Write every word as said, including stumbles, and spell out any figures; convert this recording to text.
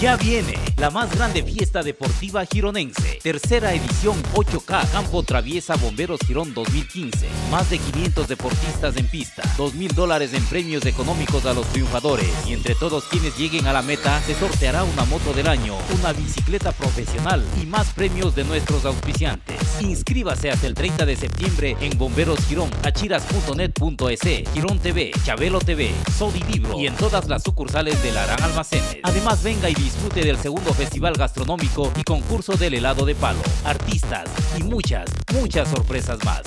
Ya viene la más grande fiesta deportiva gironense, tercera edición ocho K, Campo Traviesa Bomberos Girón dos mil quince. Más de quinientos deportistas en pista, dos mil dólares en premios económicos a los triunfadores. Y entre todos quienes lleguen a la meta, se sorteará una moto del año, una bicicleta profesional y más premios de nuestros auspiciantes. Inscríbase hasta el treinta de septiembre en Bomberos Girón, achiras punto net punto es, Girón T V, Chabelo T V, Sodi Libro y en todas las sucursales de Larán Almacenes. Además, venga y disfrute del segundo festival gastronómico y concurso del helado de palo, artistas y muchas, muchas sorpresas más.